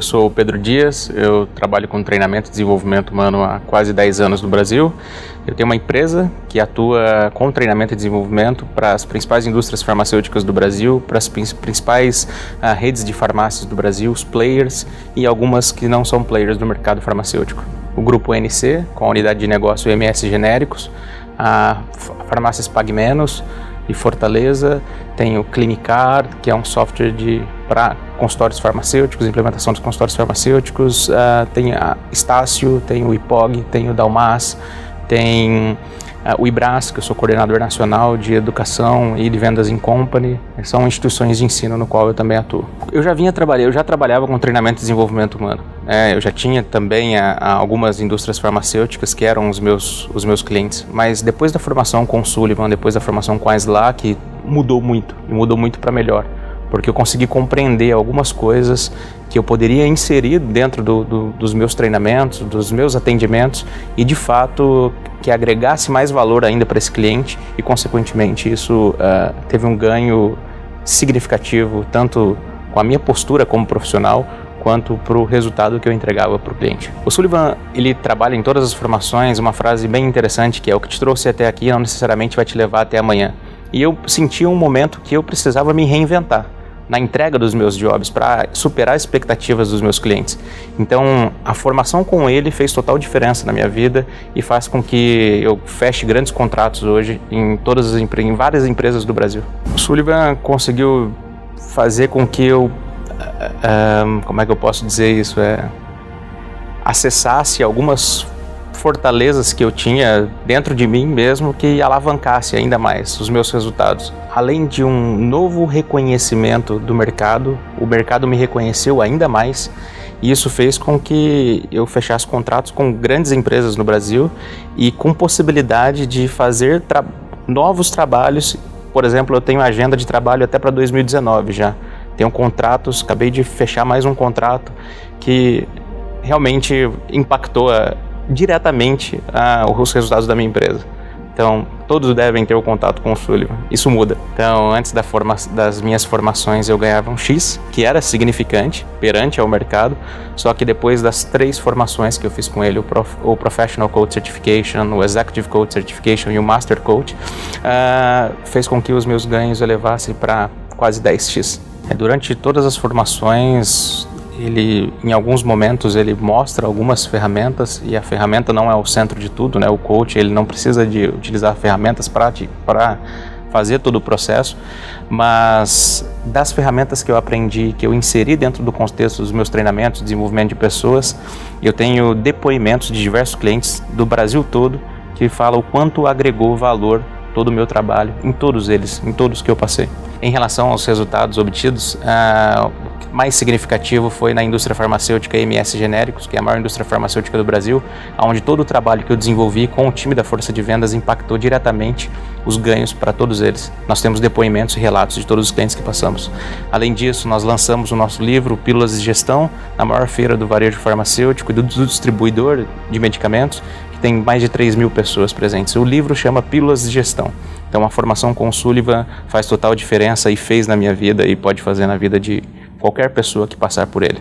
Eu sou o Pedro Dias, eu trabalho com treinamento e desenvolvimento humano há quase 10 anos no Brasil. Eu tenho uma empresa que atua com treinamento e desenvolvimento para as principais indústrias farmacêuticas do Brasil, para as principais redes de farmácias do Brasil, os players e algumas que não são players do mercado farmacêutico. O grupo NC, com a unidade de negócio EMS Genéricos, a farmácias Pague Menos de Fortaleza, tem o Clinicard, que é um software para consultórios farmacêuticos, implementação dos consultórios farmacêuticos, tem a Estácio, tem o IPOG, tem o Dalmas, tem o IBRAS, que eu sou coordenador nacional de educação e de vendas em company, são instituições de ensino no qual eu também atuo. Eu já trabalhava com treinamento e desenvolvimento humano. Eu já tinha também algumas indústrias farmacêuticas que eram os meus clientes, mas depois da formação com o Sulivan, depois da formação com a Slac, mudou muito para melhor, porque eu consegui compreender algumas coisas que eu poderia inserir dentro dos meus treinamentos, dos meus atendimentos e, de fato, que agregasse mais valor ainda para esse cliente e, consequentemente, isso teve um ganho significativo, tanto com a minha postura como profissional, quanto para o resultado que eu entregava para o cliente. O Sulivan, ele trabalha em todas as formações uma frase bem interessante, que é: o que te trouxe até aqui não necessariamente vai te levar até amanhã. E eu senti um momento que eu precisava me reinventar na entrega dos meus jobs para superar as expectativas dos meus clientes. Então, a formação com ele fez total diferença na minha vida e faz com que eu feche grandes contratos hoje em várias empresas do Brasil. O Sulivan conseguiu fazer com que eu, como é que eu posso dizer isso, acessasse algumas fortalezas que eu tinha dentro de mim mesmo, que alavancasse ainda mais os meus resultados. Além de um novo reconhecimento do mercado, o mercado me reconheceu ainda mais e isso fez com que eu fechasse contratos com grandes empresas no Brasil e com possibilidade de fazer novos trabalhos. Por exemplo, eu tenho agenda de trabalho até para 2019 já. Tenho contratos, acabei de fechar mais um contrato que realmente impactou diretamente os resultados da minha empresa. Então, todos devem ter o contato com o Sulivan. Isso muda. Então, antes das minhas formações, eu ganhava um X, que era significante perante ao mercado, só que depois das 3 formações que eu fiz com ele, o Professional Coach Certification, o Executive Coach Certification e o Master Coach, fez com que os meus ganhos elevassem para quase 10x. Durante todas as formações, ele, em alguns momentos, ele mostra algumas ferramentas e a ferramenta não é o centro de tudo, né? O coach, ele não precisa de utilizar ferramentas para fazer todo o processo, mas das ferramentas que eu aprendi, que eu inseri dentro do contexto dos meus treinamentos, desenvolvimento de pessoas, eu tenho depoimentos de diversos clientes do Brasil todo que falam o quanto agregou valor todo o meu trabalho, em todos que eu passei. Em relação aos resultados obtidos, mais significativo foi na indústria farmacêutica EMS Genéricos, que é a maior indústria farmacêutica do Brasil, onde todo o trabalho que eu desenvolvi com o time da força de vendas impactou diretamente os ganhos para todos eles. Nós temos depoimentos e relatos de todos os clientes que passamos. Além disso, nós lançamos o nosso livro, Pílulas de Gestão, na maior feira do varejo farmacêutico e do distribuidor de medicamentos, que tem mais de 3.000 pessoas presentes. O livro chama Pílulas de Gestão. Então, a formação com o Sulivan faz total diferença e fez na minha vida e pode fazer na vida de qualquer pessoa que passar por ele.